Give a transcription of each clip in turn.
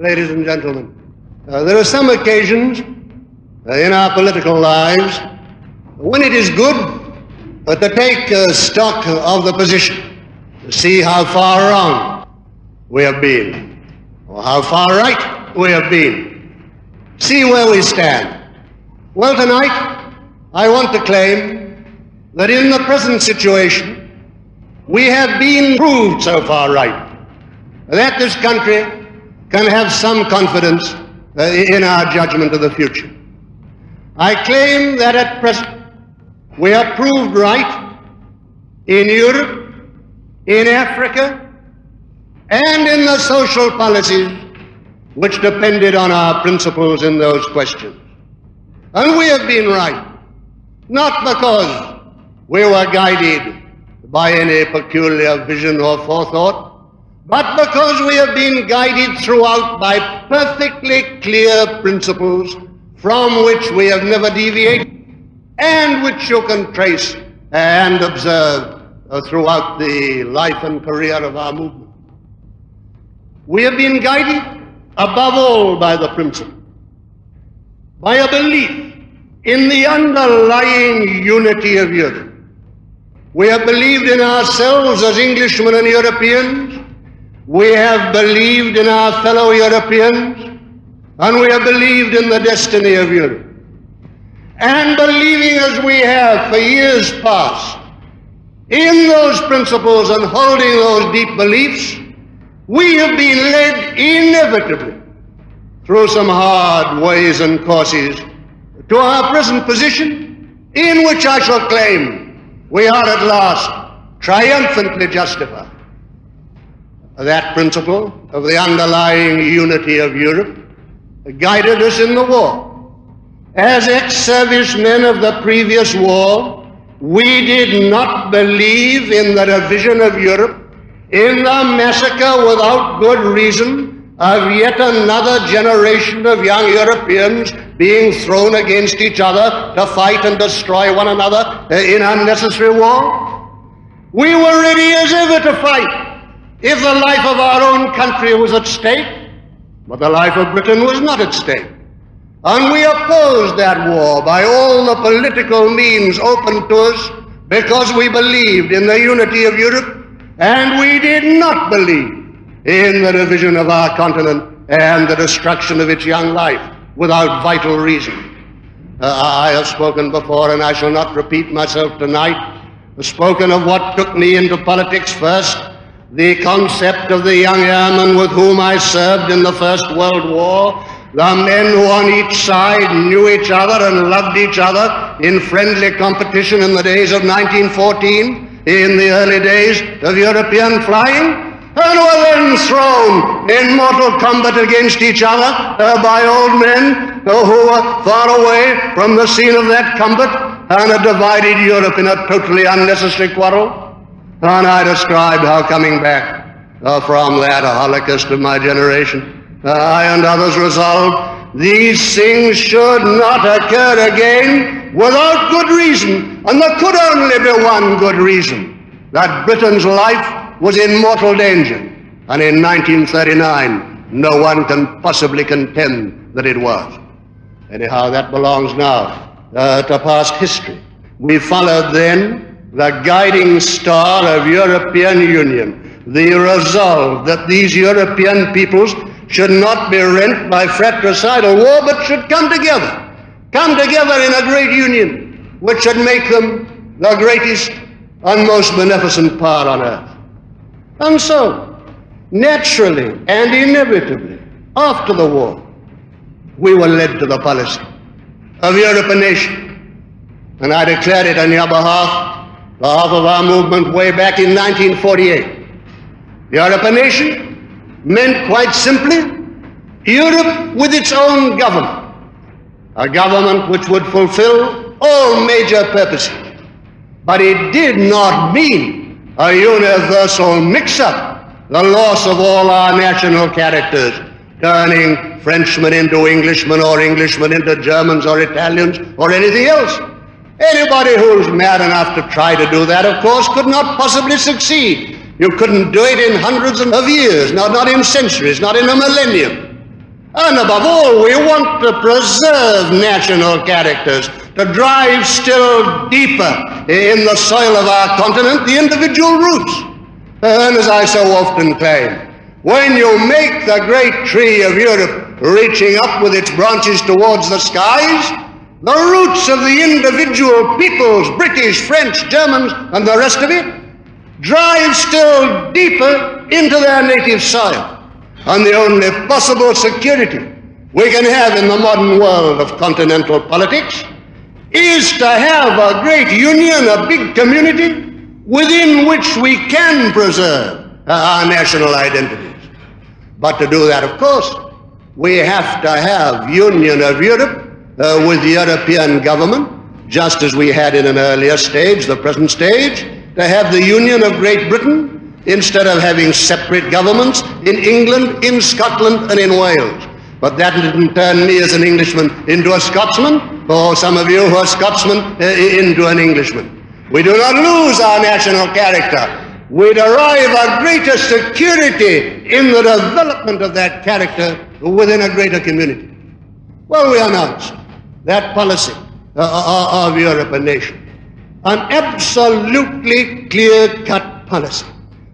ladies and gentlemen. There are some occasions in our political lives when it is good to take stock of the position, to see how far wrong we have been, or how far right we have been, see where we stand. Well, tonight, I want to claim that in the present situation, we have been proved so far right, that this country can have some confidence in our judgment of the future. I claim that at present we are proved right in Europe, in Africa, and in the social policies which depended on our principles in those questions. And we have been right, not because we were guided by any peculiar vision or forethought, but because we have been guided throughout by perfectly clear principles from which we have never deviated and which you can trace and observe throughout the life and career of our movement. We have been guided above all by the principle, by a belief in the underlying unity of Europe. We have believed in ourselves as Englishmen and Europeans. We have believed in our fellow Europeans, and we have believed in the destiny of Europe. And believing as we have for years past in those principles and holding those deep beliefs, we have been led inevitably through some hard ways and courses to our present position, in which I shall claim we are at last triumphantly justified. That principle of the underlying unity of Europe guided us in the war. As ex-servicemen of the previous war, we did not believe in the division of Europe, in the massacre without good reason of yet another generation of young Europeans being thrown against each other to fight and destroy one another in unnecessary war. We were ready as ever to fight if the life of our own country was at stake, but the life of Britain was not at stake. And we opposed that war by all the political means open to us because we believed in the unity of Europe, and we did not believe in the division of our continent and the destruction of its young life without vital reason. I have spoken before, and I shall not repeat myself tonight, spoken of what took me into politics first, the concept of the young airmen with whom I served in the First World War, the men who on each side knew each other and loved each other in friendly competition in the days of 1914, in the early days of European flying, and were then thrown in mortal combat against each other by old men who were far away from the scene of that combat, and had divided Europe in a totally unnecessary quarrel. And I described how coming back from that holocaust of my generation, I and others resolved these things should not occur again without good reason. And there could only be one good reason: that Britain's life was in mortal danger. And in 1939, no one can possibly contend that it was. Anyhow, that belongs now to past history. We followed then the guiding star of European Union, the resolve that these European peoples should not be rent by fratricidal war, but should come together in a great union, which should make them the greatest and most beneficent power on earth. And so, naturally and inevitably, after the war, we were led to the policy of Europe a nation, and I declared it on your behalf, the half of our movement way back in 1948. Europe a nation meant quite simply Europe with its own government, a government which would fulfill all major purposes. But it did not mean a universal mix-up, the loss of all our national characters, turning Frenchmen into Englishmen or Englishmen into Germans or Italians or anything else. Anybody who's mad enough to try to do that, of course, could not possibly succeed. You couldn't do it in hundreds of years, not in centuries, not in a millennium. And above all, we want to preserve national characters, to drive still deeper in the soil of our continent the individual roots. And as I so often claim, when you make the great tree of Europe reaching up with its branches towards the skies, the roots of the individual peoples, British, French, Germans, and the rest of it, drive still deeper into their native soil. And the only possible security we can have in the modern world of continental politics is to have a great union, a big community, within which we can preserve our national identities. But to do that, of course, we have to have union of Europe with the European government, just as we had in an earlier stage, the present stage, to have the union of Great Britain, instead of having separate governments in England, in Scotland, and in Wales. But that didn't turn me as an Englishman into a Scotsman, or some of you who are Scotsmen into an Englishman. We do not lose our national character. We derive a greater security in the development of that character within a greater community. Well, we announced that policy of Europe, a nation, an absolutely clear-cut policy,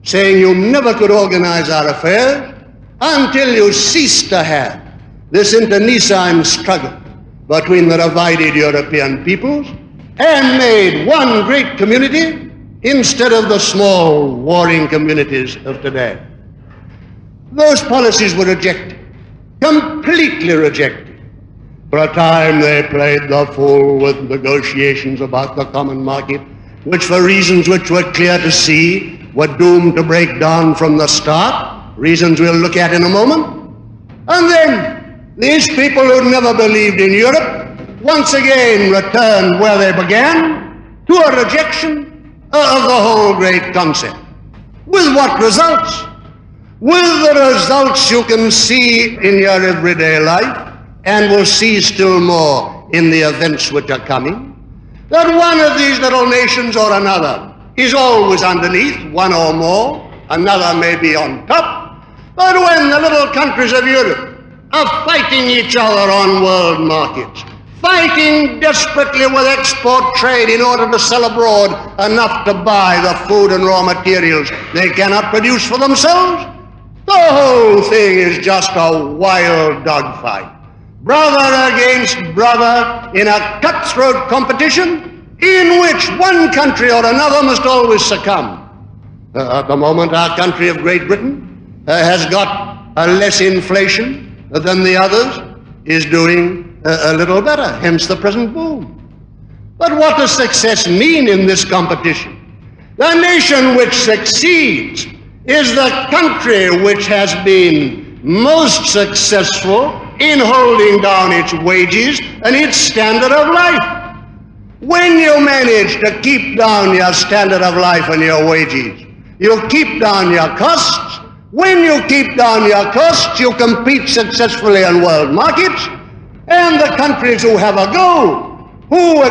saying you never could organize our affairs until you ceased to have this internecine struggle between the divided European peoples and made one great community instead of the small warring communities of today. Those policies were rejected, completely rejected. For a time they played the fool with negotiations about the common market, which for reasons which were clear to see were doomed to break down from the start, reasons we'll look at in a moment. And then these people who never believed in Europe once again returned where they began, to a rejection of the whole great concept. With what results? With the results you can see in your everyday life, and will see still more in the events which are coming, that one of these little nations or another is always underneath, one or more, another may be on top. But when the little countries of Europe are fighting each other on world markets, fighting desperately with export trade in order to sell abroad enough to buy the food and raw materials they cannot produce for themselves, the whole thing is just a wild dogfight. Brother against brother in a cutthroat competition in which one country or another must always succumb. At the moment, our country of Great Britain has got less inflation than the others, is doing a little better, hence the present boom. But what does success mean in this competition? The nation which succeeds is the country which has been most successful in holding down its wages and its standard of life. When you manage to keep down your standard of life and your wages, you keep down your costs. When you keep down your costs, you compete successfully on world markets. And the countries who have a go, who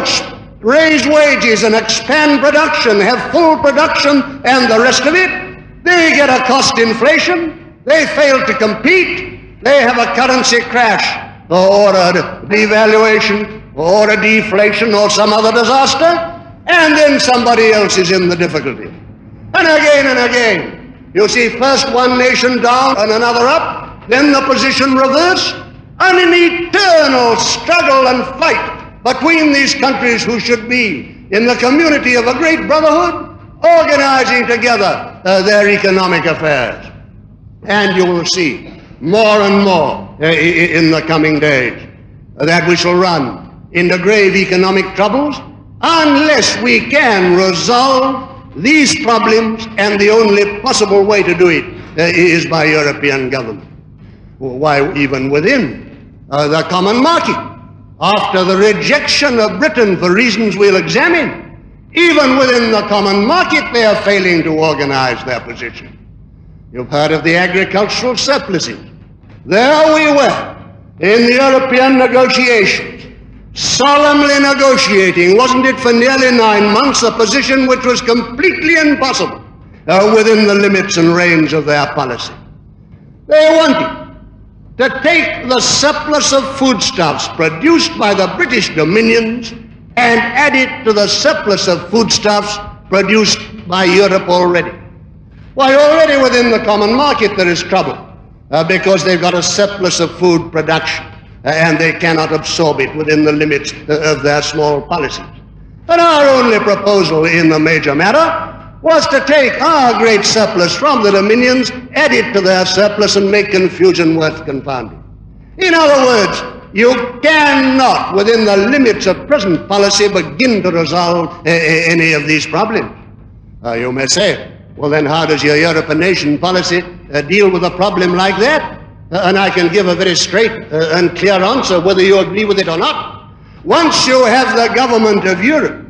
raise wages and expand production, have full production and the rest of it, they get a cost inflation, they fail to compete, they have a currency crash or a devaluation or a deflation or some other disaster, and then somebody else is in the difficulty. And again, you see first one nation down and another up, then the position reversed, and an eternal struggle and fight between these countries who should be in the community of a great brotherhood, organizing together their economic affairs. And you will see more and more in the coming days that we shall run into grave economic troubles unless we can resolve these problems, and the only possible way to do it is by European government. Why, even within the common market, after the rejection of Britain for reasons we'll examine, even within the common market they are failing to organize their position. You've heard of the agricultural surpluses. There we were in the European negotiations, solemnly negotiating, wasn't it, for nearly 9 months, a position which was completely impossible within the limits and range of their policy. They wanted to take the surplus of foodstuffs produced by the British dominions and add it to the surplus of foodstuffs produced by Europe already. Why, already within the common market there is trouble because they've got a surplus of food production and they cannot absorb it within the limits of their small policies. And our only proposal in the major matter was to take our great surplus from the dominions, add it to their surplus, and make confusion worth confounding. In other words, you cannot, within the limits of present policy, begin to resolve any of these problems. You may say, well then how does your European nation policy deal with a problem like that? And I can give a very straight and clear answer whether you agree with it or not. Once you have the government of Europe,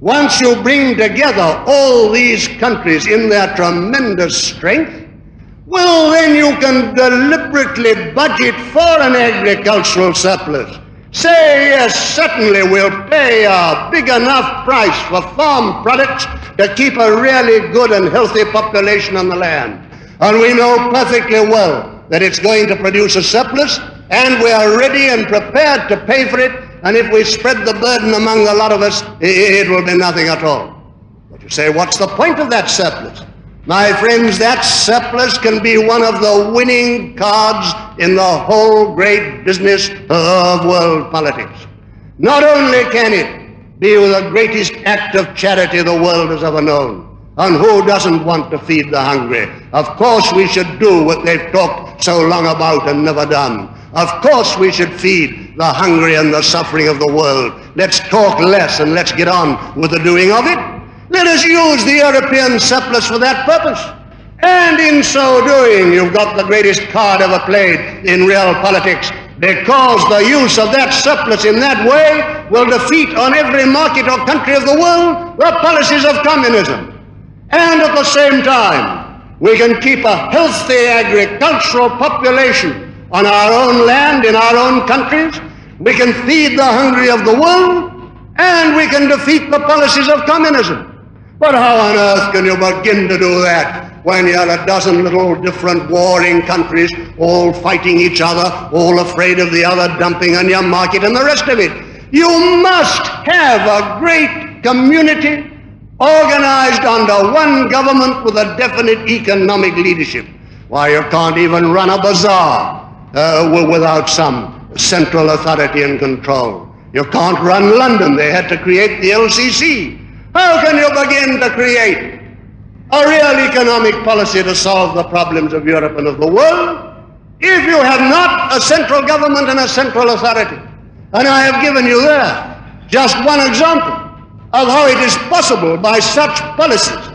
once you bring together all these countries in their tremendous strength, well then you can deliberately budget for an agricultural surplus. Say, yes, certainly we'll pay a big enough price for farm products to keep a really good and healthy population on the land. And we know perfectly well that it's going to produce a surplus, and we are ready and prepared to pay for it. And if we spread the burden among a lot of us, it will be nothing at all. But you say, what's the point of that surplus? My friends, that surplus can be one of the winning cards in the whole great business of world politics. Not only can it be the greatest act of charity the world has ever known, and who doesn't want to feed the hungry? Of course we should do what they've talked so long about and never done. Of course we should feed the hungry and the suffering of the world. Let's talk less and let's get on with the doing of it. Let us use the European surplus for that purpose. And in so doing, you've got the greatest card ever played in real politics, because the use of that surplus in that way will defeat on every market or country of the world the policies of communism. And at the same time, we can keep a healthy agricultural population on our own land, in our own countries. We can feed the hungry of the world, and we can defeat the policies of communism. But how on earth can you begin to do that when you're a dozen little different warring countries, all fighting each other, all afraid of the other, dumping on your market and the rest of it? You must have a great community organized under one government with a definite economic leadership. Why, you can't even run a bazaar without some central authority and control. You can't run London. They had to create the LCC. How can you begin to create a real economic policy to solve the problems of Europe and of the world if you have not a central government and a central authority? And I have given you there just one example of how it is possible by such policies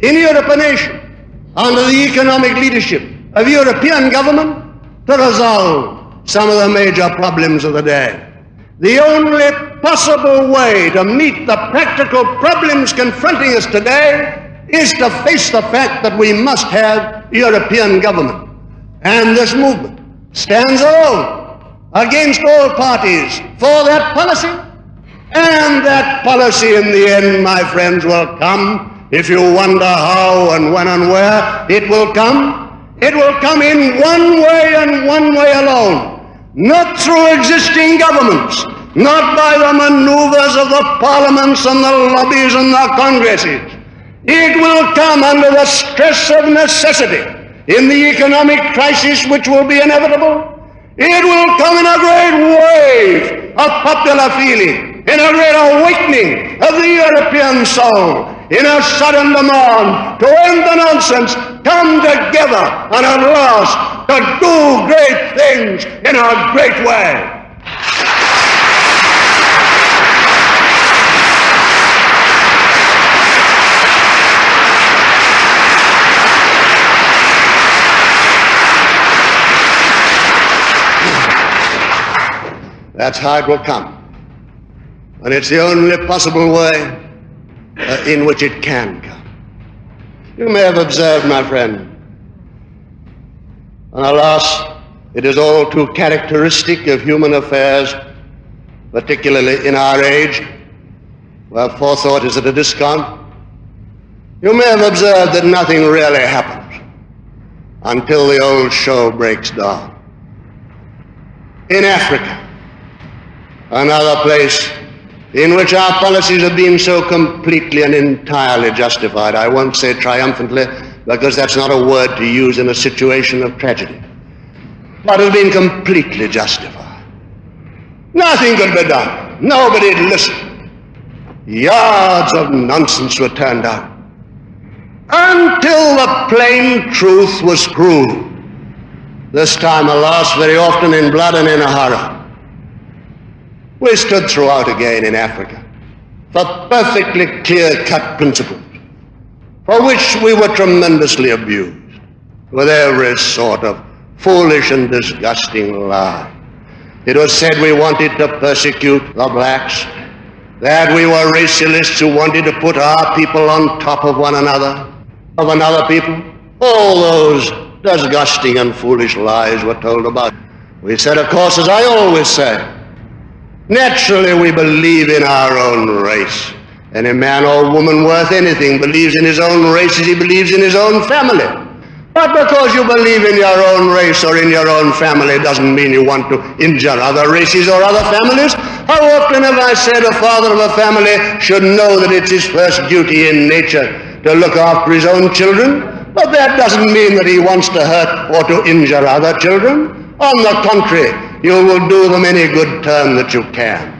in Europe and Asia, under the economic leadership of European government, to resolve some of the major problems of the day. The only possible way to meet the practical problems confronting us today is to face the fact that we must have European government. And this movement stands alone against all parties for that policy. And that policy in the end, my friends, will come. If you wonder how and when and where, it will come. It will come in one way and one way alone, not through existing governments, not by the maneuvers of the parliaments and the lobbies and the congresses. It will come under the stress of necessity in the economic crisis which will be inevitable. It will come in a great wave of popular feeling, in a great awakening of the European soul, in a sudden demand to end the nonsense, come together, and at last to do great things in a great way. That's how it will come. And it's the only possible way in which it can come. You may have observed, my friend, and alas, it is all too characteristic of human affairs, particularly in our age, where forethought is at a discount. You may have observed that nothing really happens until the old show breaks down. in Africa, another place in which our policies have been so completely and entirely justified. I won't say triumphantly, because that's not a word to use in a situation of tragedy, but has been completely justified. Nothing could be done. Nobody listened. Yards of nonsense were turned out until the plain truth was proved. This time, alas, very often in blood and in a horror. We stood throughout again in Africa for perfectly clear-cut principles, for which we were tremendously abused with every sort of foolish and disgusting lie. It was said we wanted to persecute the blacks, that we were racialists who wanted to put our people on top of one another, of another people. All those disgusting and foolish lies were told about. We said, of course, as I always say, naturally, we believe in our own race. Any man or woman worth anything believes in his own race as he believes in his own family. But because you believe in your own race or in your own family doesn't mean you want to injure other races or other families. How often have I said a father of a family should know that it's his first duty in nature to look after his own children? But that doesn't mean that he wants to hurt or to injure other children. On the contrary, you will do them any good turn that you can.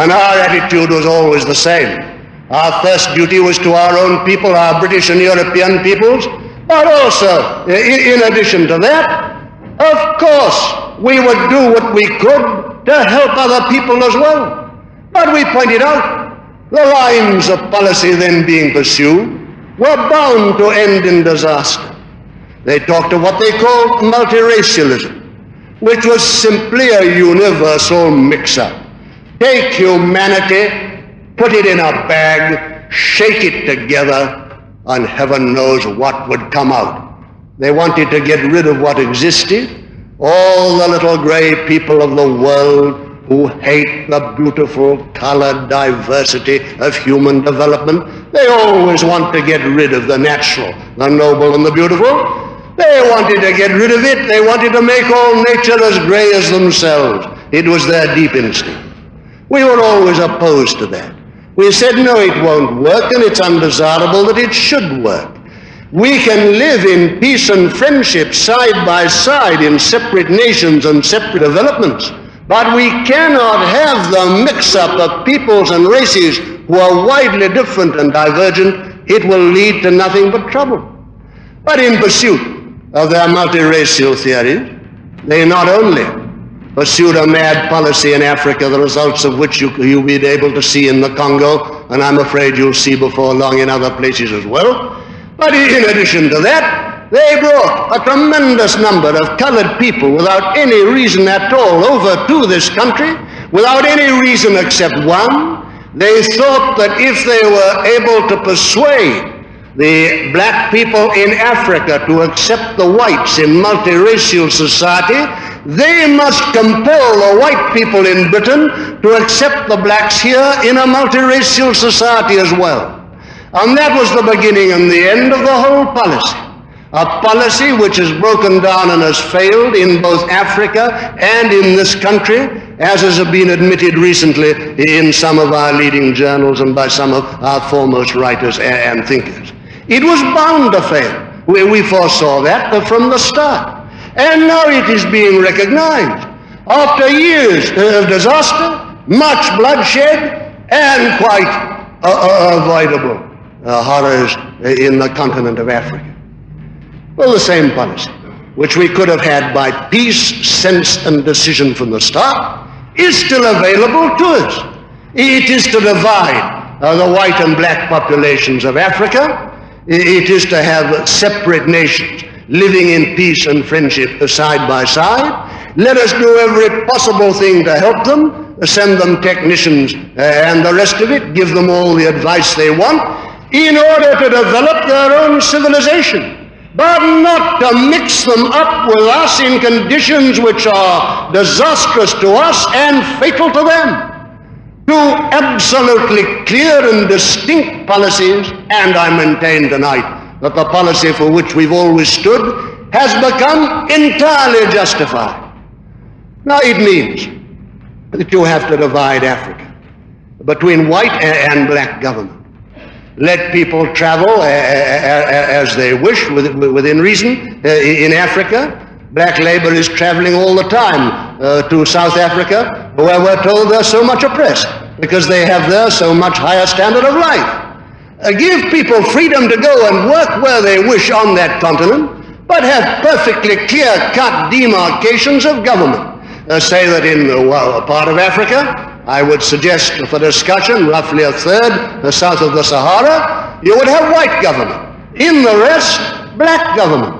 And our attitude was always the same. Our first duty was to our own people, our British and European peoples, but also, in addition to that, of course, we would do what we could to help other people as well. But we pointed out the lines of policy then being pursued were bound to end in disaster. They talked of what they called multiracialism, which was simply a universal mix-up. Take humanity, put it in a bag, shake it together, and heaven knows what would come out. They wanted to get rid of what existed, all the little grey people of the world who hate the beautiful coloured diversity of human development. They always want to get rid of the natural, the noble and the beautiful. They wanted to get rid of it. They wanted to make all nature as grey as themselves. It was their deep instinct. We were always opposed to that. We said, no, it won't work, and it's undesirable that it should work. We can live in peace and friendship side by side in separate nations and separate developments, but we cannot have the mix-up of peoples and races who are widely different and divergent. It will lead to nothing but trouble. But in pursuit of their multiracial theories, they not only pursued a mad policy in Africa, the results of which you'll be able to see in the Congo, and I'm afraid you'll see before long in other places as well. But in addition to that, they brought a tremendous number of colored people without any reason at all over to this country, without any reason except one. They thought that if they were able to persuade the black people in Africa to accept the whites in multiracial society, they must compel the white people in Britain to accept the blacks here in a multiracial society as well. And that was the beginning and the end of the whole policy. A policy which has broken down and has failed in both Africa and in this country, as has been admitted recently in some of our leading journals and by some of our foremost writers and thinkers. It was bound to fail. We foresaw that from the start. And now it is being recognized. After years of disaster, much bloodshed, and quite avoidable horrors in the continent of Africa. Well, the same policy, which we could have had by peace, sense, and decision from the start, is still available to us. It is to divide the white and black populations of Africa. It is to have separate nations living in peace and friendship side by side. Let us do every possible thing to help them, send them technicians and the rest of it, give them all the advice they want in order to develop their own civilization, but not to mix them up with us in conditions which are disastrous to us and fatal to them. Two absolutely clear and distinct policies, and I maintain tonight that the policy for which we've always stood has become entirely justified. Now, it means that you have to divide Africa between white and black government. Let people travel as they wish within reason in Africa. Black labor is traveling all the time to South Africa, where we're told they're so much oppressed because they have there so much higher standard of life. Give people freedom to go and work where they wish on that continent, but have perfectly clear-cut demarcations of government. Say that in a part of Africa, I would suggest for discussion roughly a third, the south of the Sahara, you would have white government. In the rest, black government.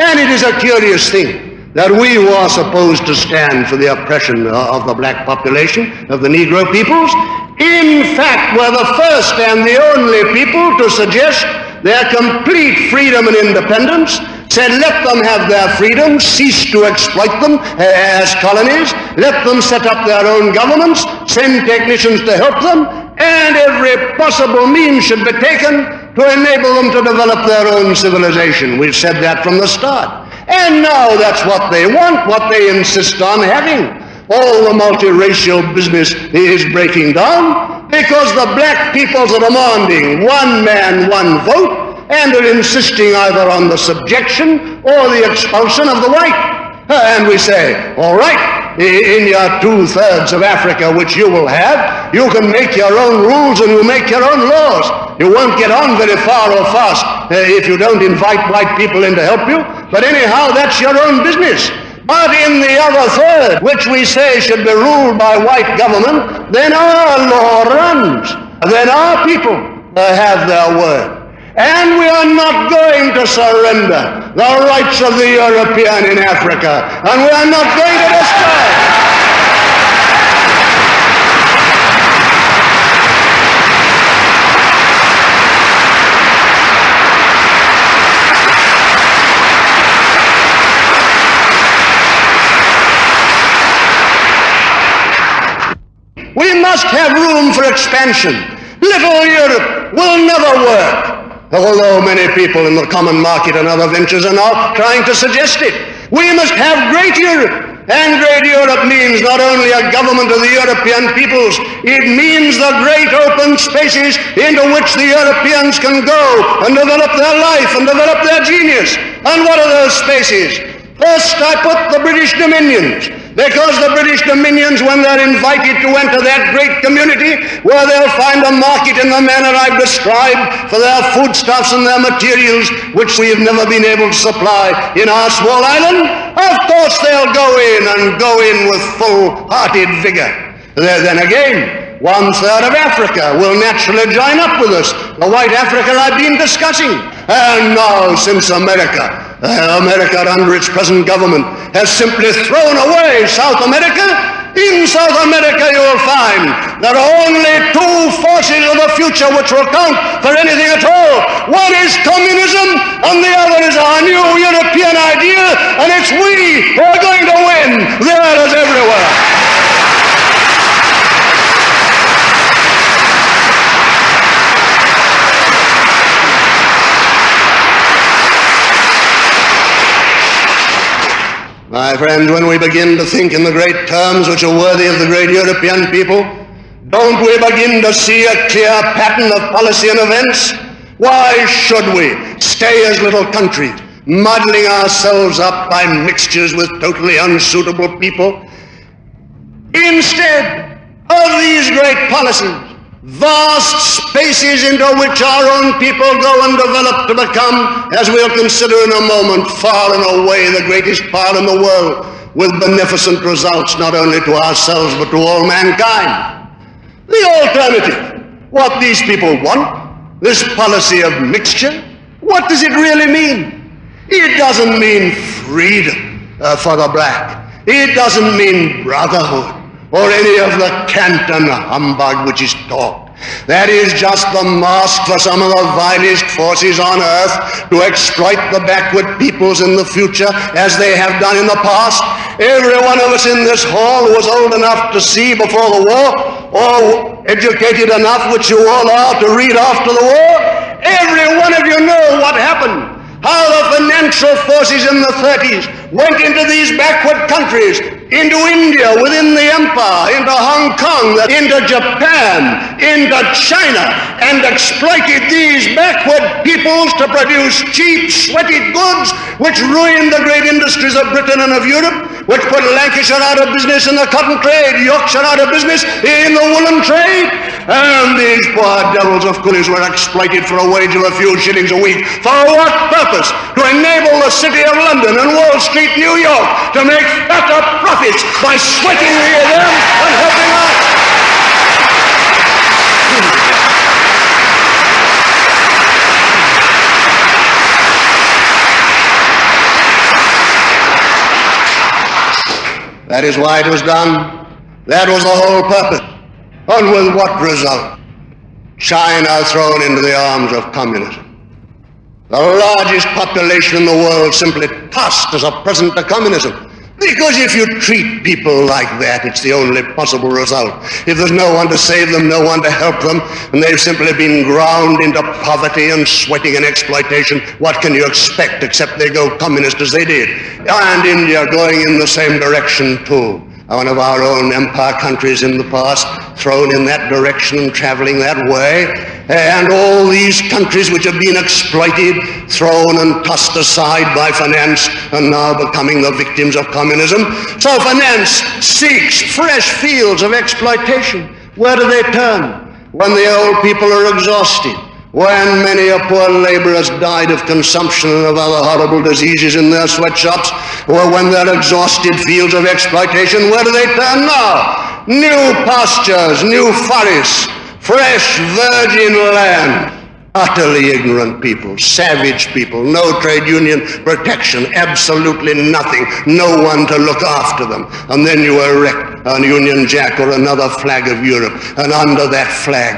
And it is a curious thing that we were supposed to stand for the oppression of the black population, of the Negro peoples. In fact, we're the first and the only people to suggest their complete freedom and independence, said let them have their freedom, cease to exploit them as colonies, let them set up their own governments, send technicians to help them, and every possible means should be taken to enable them to develop their own civilization. We've said that from the start. And now that's what they want, what they insist on having. All the multiracial business is breaking down because the black peoples are demanding one man, one vote, and are insisting either on the subjection or the expulsion of the white. And we say, all right, in your two-thirds of Africa, which you will have, you can make your own rules and you make your own laws. You won't get on very far or fast if you don't invite white people in to help you. But anyhow, that's your own business. But in the other third, which we say should be ruled by white government, then our law runs. Then our people have their word. And we are not going to surrender the rights of the European in Africa. And we are not going to destroy. We must have room for expansion. Little Europe will never work, although many people in the common market and other ventures are now trying to suggest it. We must have great Europe. And great Europe means not only a government of the European peoples, it means the great open spaces into which the Europeans can go and develop their life and develop their genius. And what are those spaces? First, I put the British Dominions, because the British Dominions, when they're invited to enter that great community, where they'll find a market in the manner I've described for their foodstuffs and their materials, which we have never been able to supply in our small island, of course they'll go in and go in with full-hearted vigor. Then again, one-third of Africa will naturally join up with us, the white Africa I've been discussing. And now, since America under its present government has simply thrown away South America. In South America you will find there are only two forces of the future which will count for anything at all. One is communism and the other is our new European idea, and it's we who are going to win there as everywhere. My friends, when we begin to think in the great terms which are worthy of the great European people, don't we begin to see a clear pattern of policy and events? Why should we stay as little countries, muddling ourselves up by mixtures with totally unsuitable people? Instead of these great policies, vast spaces into which our own people go and develop to become, as we'll consider in a moment, far and away the greatest power in the world, with beneficent results not only to ourselves but to all mankind. The alternative, what these people want, this policy of mixture, what does it really mean? It doesn't mean freedom for the black. It doesn't mean brotherhood, or any of the cant and humbug which is taught. That is just the mask for some of the vilest forces on earth to exploit the backward peoples in the future as they have done in the past. Every one of us in this hall was old enough to see before the war, or educated enough, which you all are, to read after the war. Every one of you know what happened. How the financial forces in the 30s went into these backward countries, into India, within the empire, into Hong Kong, into Japan, into China, and exploited these backward peoples to produce cheap, sweaty goods, which ruined the great industries of Britain and of Europe, which put Lancashire out of business in the cotton trade, Yorkshire out of business in the woolen trade. And these poor devils of coolies were exploited for a wage of a few shillings a week. For what purpose? To enable the city of London and Wall Street, New York, to make better profits by sweating them and helping us. That is why it was done. That was the whole purpose. And with what result? China thrown into the arms of communism. The largest population in the world simply tossed as a present to communism. Because if you treat people like that, it's the only possible result. If there's no one to save them, no one to help them, and they've simply been ground into poverty and sweating and exploitation, what can you expect except they go communist as they did? And India going in the same direction too. One of our own empire countries in the past, thrown in that direction and traveling that way, and all these countries which have been exploited, thrown and tossed aside by finance, and now becoming the victims of communism. So finance seeks fresh fields of exploitation. Where do they turn? When the old people are exhausted, when many a poor laborer has died of consumption and of other horrible diseases in their sweatshops, or when they're exhausted fields of exploitation, where do they turn now? New pastures, new forests, fresh virgin land. Utterly ignorant people, savage people, no trade union protection, absolutely nothing, no one to look after them. And then you erect an Union Jack or another flag of Europe, and under that flag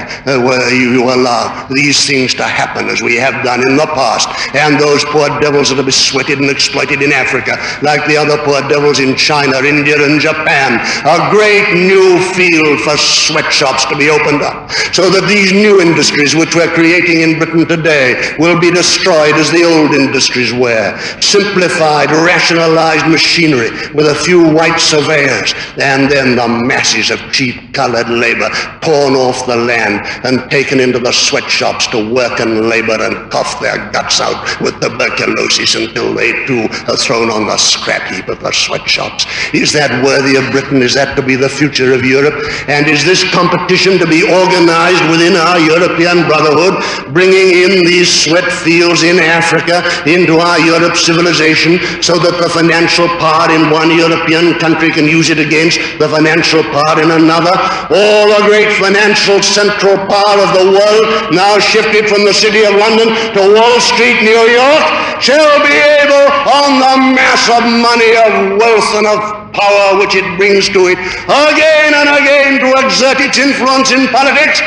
you allow these things to happen as we have done in the past. And those poor devils that have been sweated and exploited in Africa, like the other poor devils in China, India and Japan, a great new field for sweatshops to be opened up, so that these new industries which we're creating in Britain today will be destroyed as the old industries were. Simplified, rationalized machinery with a few white surveyors, and then the masses of cheap colored labor torn off the land and taken into the sweatshops to work and labor and cough their guts out with tuberculosis until they too are thrown on the scrap heap of the sweatshops. Is that worthy of Britain? Is that to be the future of Europe? And is this competition to be organized within our European brotherhood, bringing in these sweat fields in Africa into our Europe civilization, so that the financial power in one European country can use it against the financial power in another? All the great financial central power of the world, now shifted from the city of London to Wall Street, New York, shall be able, on the mass of money, of wealth and of power which it brings to it, again and again to exert its influence in politics,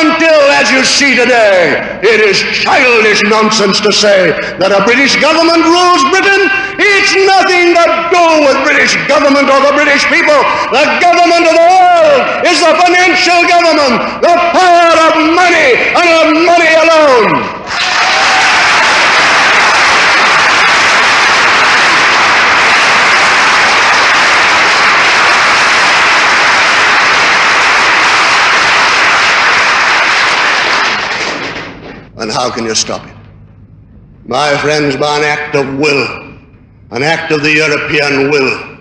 until, as you see today, it is childish nonsense to say that a British government rules Britain. It's nothing to do with British government or the British people. The government of the world is the financial government, the power of money and of money alone. And how can you stop it? My friends, by an act of will, an act of the European will.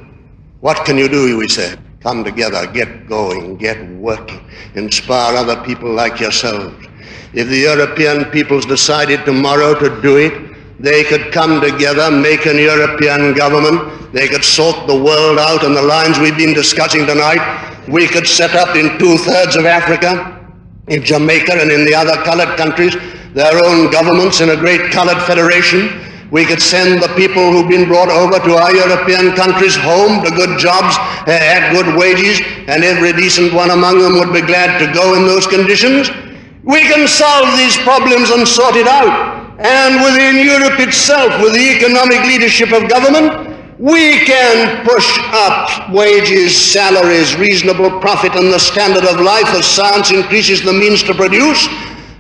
What can you do, we say? Come together, get going, get working, inspire other people like yourselves. If the European peoples decided tomorrow to do it, they could come together, make an European government, they could sort the world out on the lines we've been discussing tonight. We could set up in 2/3 of Africa, in Jamaica and in the other colored countries, their own governments in a great colored federation. We could send the people who've been brought over to our European countries home to good jobs at good wages, and every decent one among them would be glad to go in those conditions. We can solve these problems and sort it out. And within Europe itself, with the economic leadership of government, we can push up wages, salaries, reasonable profit, and the standard of life as science increases the means to produce,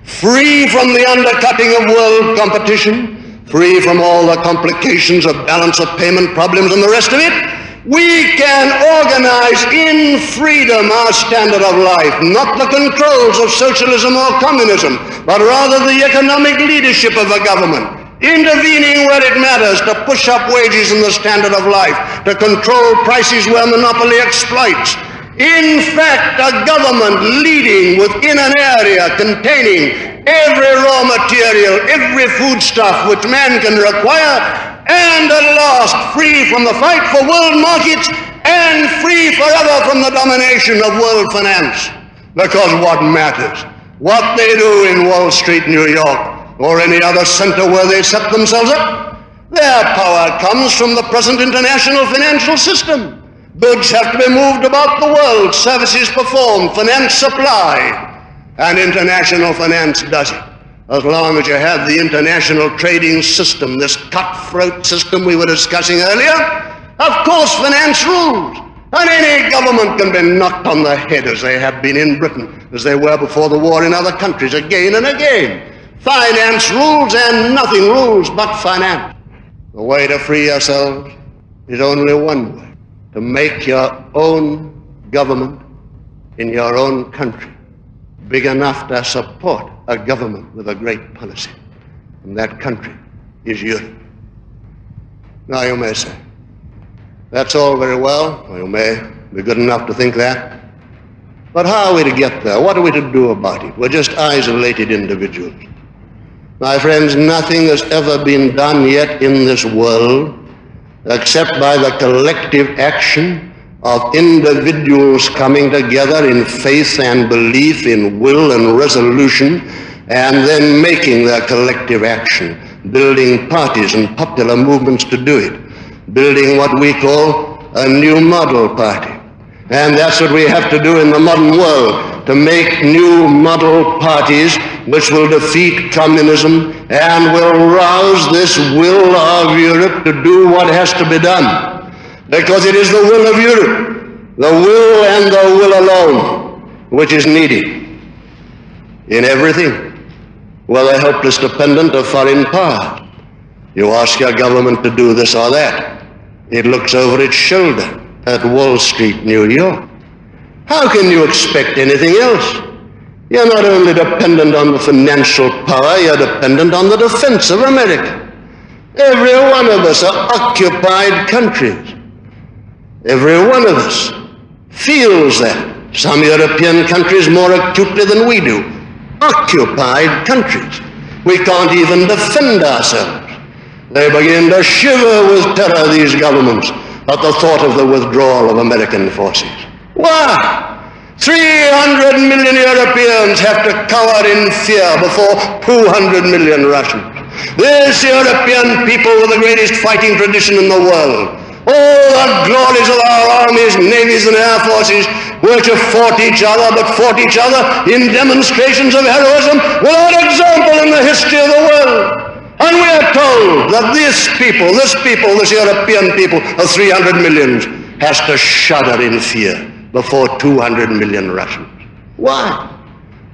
free from the undercutting of world competition, free from all the complications of balance of payment problems and the rest of it. We can organize in freedom our standard of life, not the controls of socialism or communism, but rather the economic leadership of a government, intervening where it matters to push up wages and the standard of life, to control prices where monopoly exploits. In fact, a government leading within an area containing every raw material, every foodstuff which man can require, and at last free from the fight for world markets and free forever from the domination of world finance. Because what matters, what they do in Wall Street, New York, or any other center where they set themselves up, their power comes from the present international financial system. Goods have to be moved about the world, services performed, finance supplied, and international finance does it. As long as you have the international trading system, this cutthroat system we were discussing earlier, of course finance rules. And any government can be knocked on the head, as they have been in Britain, as they were before the war in other countries, again and again. Finance rules and nothing rules but finance. The way to free yourselves is only one way: to make your own government in your own country big enough to support a government with a great policy. And that country is Europe. Now you may say, that's all very well, or you may be good enough to think that, but how are we to get there? What are we to do about it? We're just isolated individuals. My friends, nothing has ever been done yet in this world except by the collective action of individuals coming together in faith and belief, in will and resolution, and then making their collective action, building parties and popular movements to do it, building what we call a new model party. And that's what we have to do in the modern world, to make new model parties which will defeat communism and will rouse this will of Europe to do what has to be done. Because it is the will of Europe, the will and the will alone, which is needed in everything. Well, the helpless dependent of foreign power. You ask your government to do this or that. It looks over its shoulder at Wall Street, New York. How can you expect anything else? You're not only dependent on the financial power, you're dependent on the defense of America. Every one of us are occupied countries. Every one of us feels that. Some European countries more acutely than we do. Occupied countries. We can't even defend ourselves. They begin to shiver with terror, these governments, at the thought of the withdrawal of American forces. Why? 300 million Europeans have to cower in fear before 200 million Russians. This European people with the greatest fighting tradition in the world. All the glories of our armies, navies, and air forces, which have fought each other, but fought each other in demonstrations of heroism without example in the history of the world. And we are told that this European people of 300 million, has to shudder in fear before 200 million Russians. Why?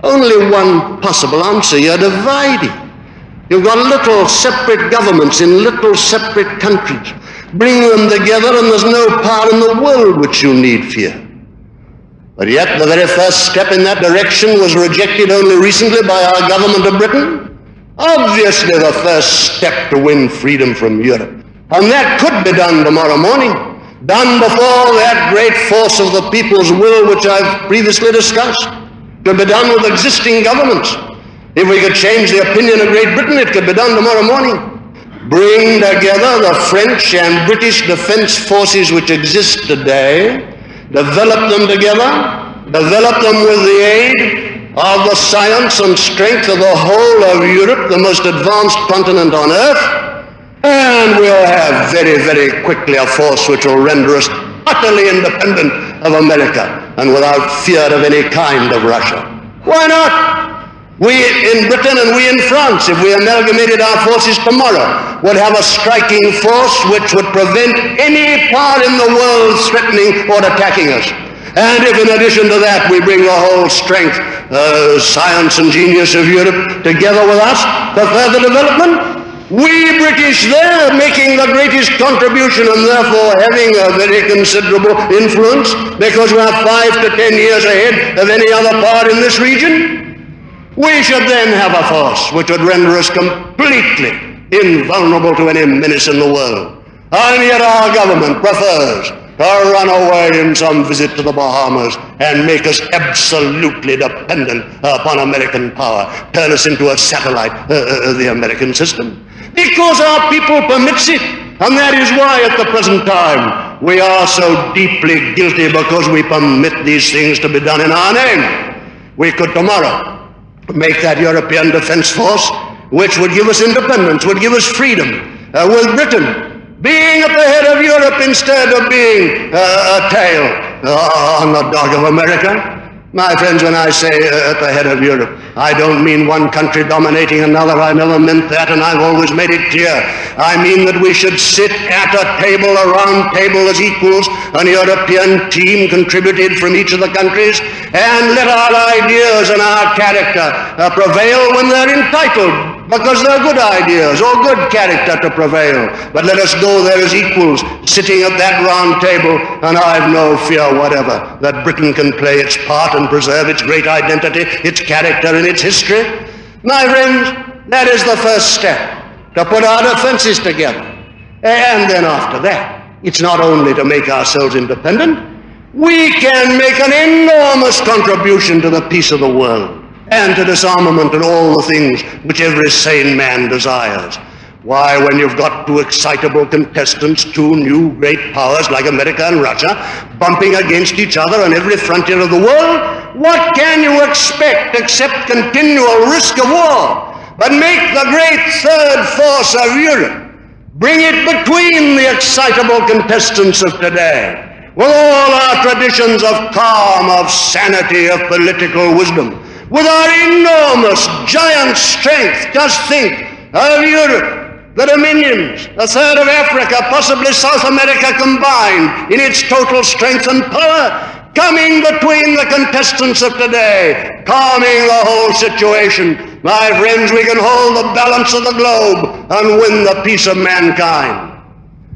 Only one possible answer: you're divided. You've got little separate governments in little separate countries. Bring them together and there's no power in the world which you need fear. But yet the very first step in that direction was rejected only recently by our government of Britain. Obviously the first step to win freedom from Europe. And that could be done tomorrow morning, done before that great force of the people's will which I've previously discussed. Could be done with existing governments. If we could change the opinion of Great Britain, it could be done tomorrow morning. Bring together the French and British defense forces which exist today, develop them together, develop them with the aid of the science and strength of the whole of Europe, the most advanced continent on earth, and we'll have very, very quickly a force which will render us utterly independent of America and without fear of any kind of Russia. Why not? We in Britain and we in France, if we amalgamated our forces tomorrow, would have a striking force which would prevent any power in the world threatening or attacking us. And if in addition to that we bring the whole strength, science and genius of Europe together with us for further development, We British, they're making the greatest contribution and therefore having a very considerable influence because we are 5 to 10 years ahead of any other power in this region. We should then have a force which would render us completely invulnerable to any menace in the world. And yet our government prefers to run away in some visit to the Bahamas and make us absolutely dependent upon American power, turn us into a satellite of the American system. Because our people permits it, and that is why at the present time we are so deeply guilty, because we permit these things to be done in our name. We could tomorrow make that European Defence Force which would give us independence, would give us freedom, with Britain being at the head of Europe instead of being a tail on the dog of America. My friends, when I say at the head of Europe, I don't mean one country dominating another. I never meant that, and I've always made it clear. I mean that we should sit at a table, a round table as equals, an European team contributed from each of the countries, and let our ideas and our character prevail when they're entitled. Because they're good ideas or good character to prevail. But let us go there as equals, sitting at that round table, and I've no fear whatever that Britain can play its part and preserve its great identity, its character and its history. My friends, that is the first step, to put our defenses together. And then after that, it's not only to make ourselves independent, we can make an enormous contribution to the peace of the world, and to disarmament and all the things which every sane man desires. Why, when you've got two excitable contestants, two new great powers like America and Russia, bumping against each other on every frontier of the world, what can you expect except continual risk of war? But make the great third force of Europe, bring it between the excitable contestants of today, with all our traditions of calm, of sanity, of political wisdom, with our enormous, giant strength. Just think of Europe, the dominions, a third of Africa, possibly South America combined in its total strength and power, coming between the contestants of today, calming the whole situation. My friends, we can hold the balance of the globe and win the peace of mankind.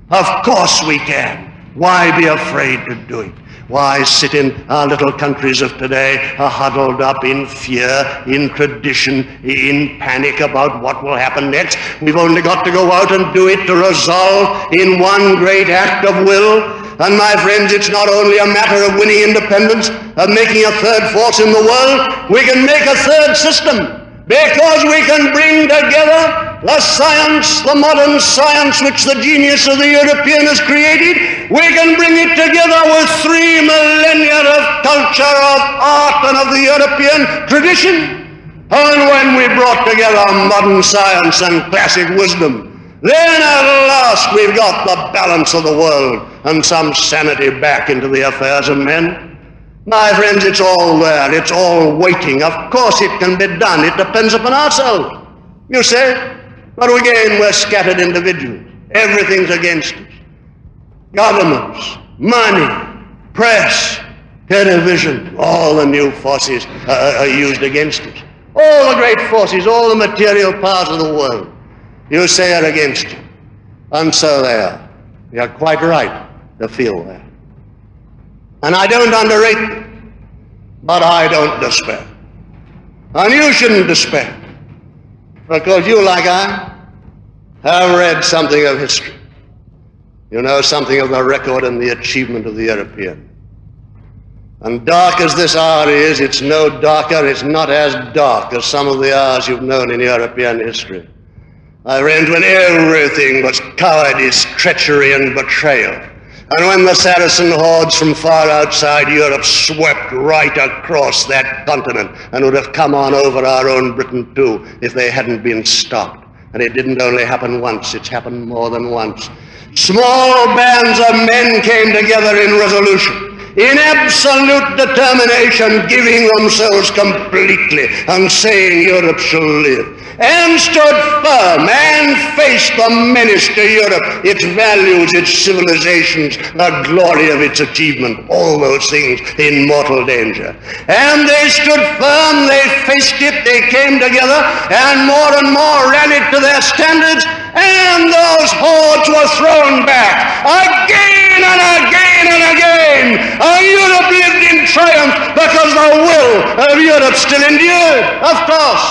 Of course we can. Why be afraid to do it? Why sit in our little countries of today, huddled up in fear, in tradition, in panic about what will happen next? We've only got to go out and do it, to resolve in one great act of will. And my friends, it's not only a matter of winning independence, of making a third force in the world. We can make a third system, because we can bring together the science, the modern science which the genius of the European has created. We can bring it together with 3 millennia of culture, of art, and of the European tradition. And when we brought together modern science and classic wisdom, then at last we've got the balance of the world and some sanity back into the affairs of men. My friends, it's all there, it's all waiting. Of course it can be done, it depends upon ourselves, you say. But again, we're scattered individuals. Everything's against us. Governments, money, press, television, all the new forces are used against us. All the great forces, all the material powers of the world, you say, are against you. And so they are. You're quite right to feel that. And I don't underrate them, but I don't despair. And you shouldn't despair, because you, like I, have read something of history. You know something of the record and the achievement of the European. And dark as this hour is, it's no darker, it's not as dark as some of the hours you've known in European history. I read when everything was cowardice, treachery, and betrayal. And when the Saracen hordes from far outside Europe swept right across that continent and would have come on over our own Britain too if they hadn't been stopped. And it didn't only happen once, it's happened more than once. Small bands of men came together in resolution, in absolute determination, giving themselves completely and saying Europe shall live. And stood firm and faced the menace to Europe, its values, its civilizations, the glory of its achievement, all those things in mortal danger. And they stood firm, they faced it, they came together, and more ran it to their standards. and those hordes were thrown back again and again and again. Europe lived in triumph because the will of Europe still endured. Of course,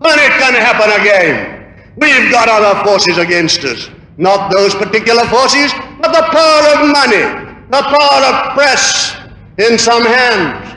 but it can happen again. We've got other forces against us. Not those particular forces, but the power of money, the power of press in some hands.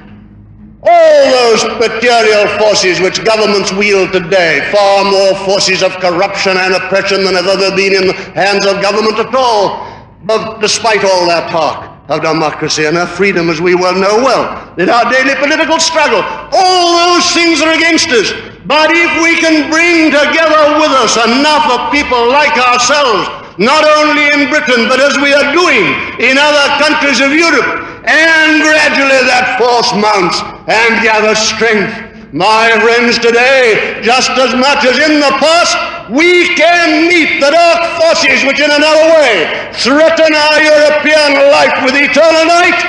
All those material forces which governments wield today, far more forces of corruption and oppression than have ever been in the hands of government at all. But despite all their talk of democracy and our freedom, as we well know well, in our daily political struggle, all those things are against us. But if we can bring together with us enough of people like ourselves, not only in Britain, but as we are doing in other countries of Europe, and gradually that force mounts and gathers strength. My friends, today, just as much as in the past, we can meet the dark forces which in another way threaten our European life with eternal night.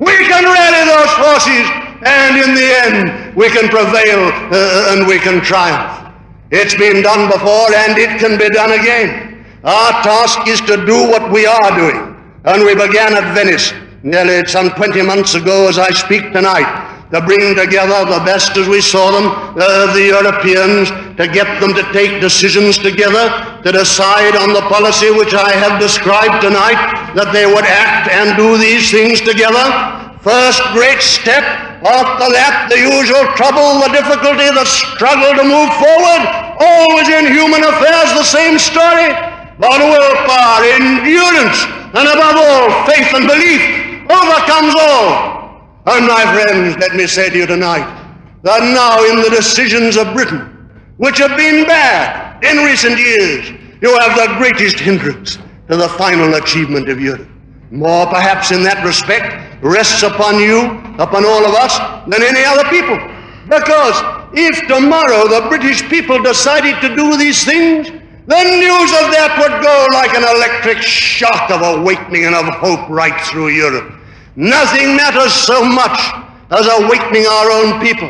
We can rally those forces, and in the end we can prevail and we can triumph. It's been done before and it can be done again. Our task is to do what we are doing, and we began at Venice nearly some 20 months ago as I speak tonight, to bring together the best as we saw them, the Europeans, to get them to take decisions together, to decide on the policy which I have described tonight, that they would act and do these things together. First great step, after that the usual trouble, the difficulty, the struggle to move forward. Always in human affairs the same story, but willpower, endurance, and above all faith and belief overcomes all. And my friends, let me say to you tonight that now in the decisions of Britain, which have been bad in recent years, you have the greatest hindrance to the final achievement of Europe. More perhaps in that respect rests upon you, upon all of us, than any other people. Because if tomorrow the British people decided to do these things, the news of that would go like an electric shock of awakening and of hope right through Europe. Nothing matters so much as awakening our own people.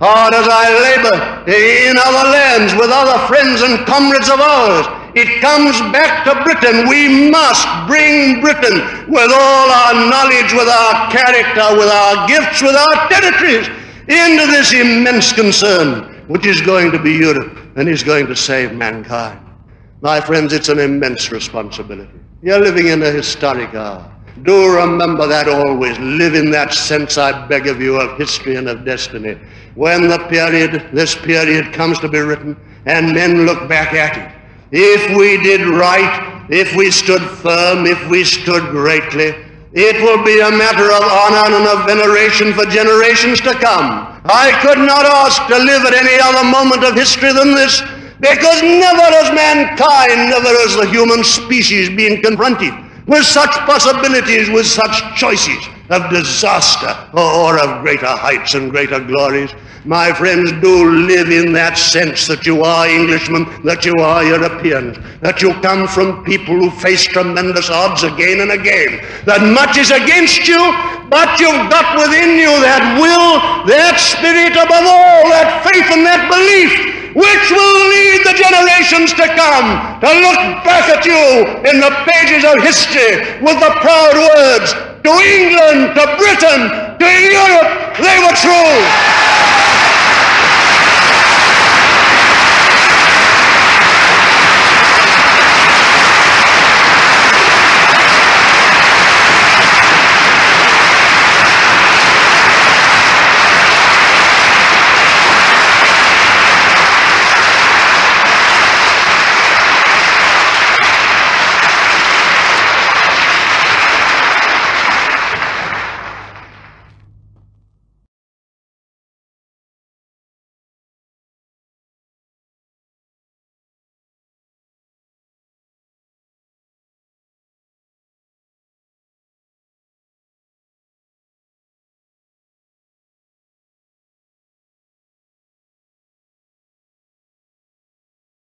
Hard as I labor in other lands with other friends and comrades of ours, it comes back to Britain. We must bring Britain with all our knowledge, with our character, with our gifts, with our territories, into this immense concern which is going to be Europe and is going to save mankind. My friends, it's an immense responsibility. You're living in a historic hour. Do remember that always. Live in that sense, I beg of you, of history and of destiny. When the period, this period, comes to be written and men look back at it, if we did right, if we stood firm, if we stood greatly, it will be a matter of honor and of veneration for generations to come. I could not ask to live at any other moment of history than this, because never has mankind, never has the human species been confronted with such possibilities, with such choices of disaster or of greater heights and greater glories. My friends, do live in that sense that you are Englishmen, that you are Europeans, that you come from people who face tremendous odds again and again, that much is against you, but you've got within you that will, that spirit, above all, that faith and that belief, which will lead the generations to come to look back at you in the pages of history with the proud words, "To England, to Britain, to Europe, they were true."